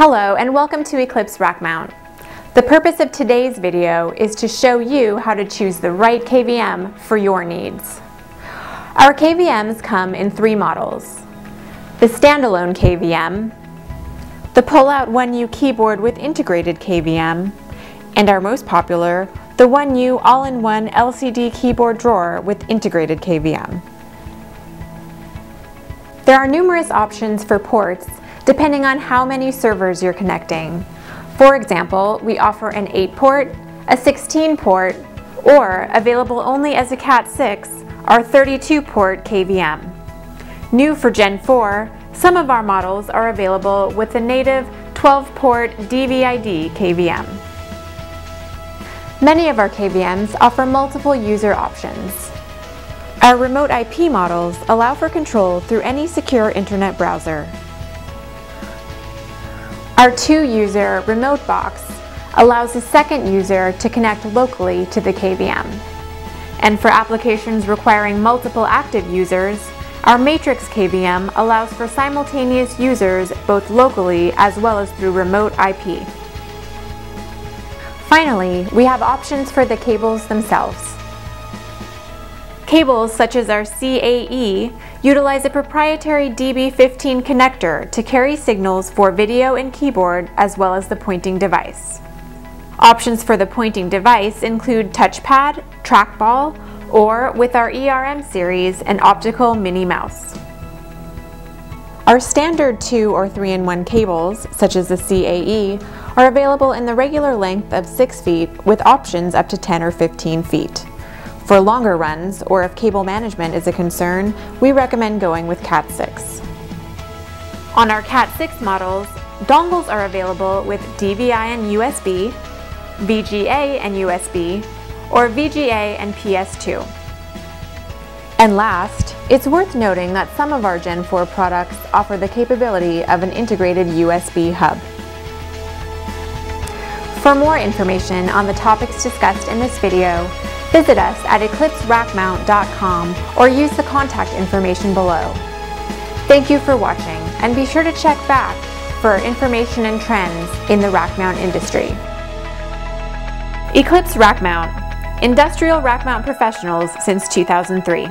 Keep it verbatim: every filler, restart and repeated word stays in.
Hello and welcome to Eclipse Rackmount. The purpose of today's video is to show you how to choose the right K V M for your needs. Our K V Ms come in three models: the standalone K V M, the pull-out one U keyboard with integrated K V M, and our most popular, the one U all-in-one L C D keyboard drawer with integrated K V M. There are numerous options for ports depending on how many servers you're connecting. For example, we offer an eight port, a sixteen port, or, available only as a Cat six, our thirty-two port K V M. New for Gen four, some of our models are available with the native twelve port D V I D K V M. Many of our K V Ms offer multiple user options. Our remote I P models allow for control through any secure internet browser. Our two user remote box allows the second user to connect locally to the K V M. And for applications requiring multiple active users, our matrix K V M allows for simultaneous users both locally as well as through remote I P. Finally, we have options for the cables themselves. Cables such as our C A E utilize a proprietary D B fifteen connector to carry signals for video and keyboard as well as the pointing device. Options for the pointing device include touchpad, trackball, or, with our E R M series, an optical mini mouse. Our standard two or three in one cables, such as the C A E, are available in the regular length of six feet with options up to ten or fifteen feet. For longer runs, or if cable management is a concern, we recommend going with Cat six. On our Cat six models, dongles are available with D V I and U S B, V G A and U S B, or V G A and P S two. And last, it's worth noting that some of our Gen four products offer the capability of an integrated U S B hub. For more information on the topics discussed in this video, visit us at eclipse rackmount dot com or use the contact information below. Thank you for watching, and be sure to check back for information and trends in the rackmount industry. Eclipse Rackmount, industrial rackmount professionals since two thousand three.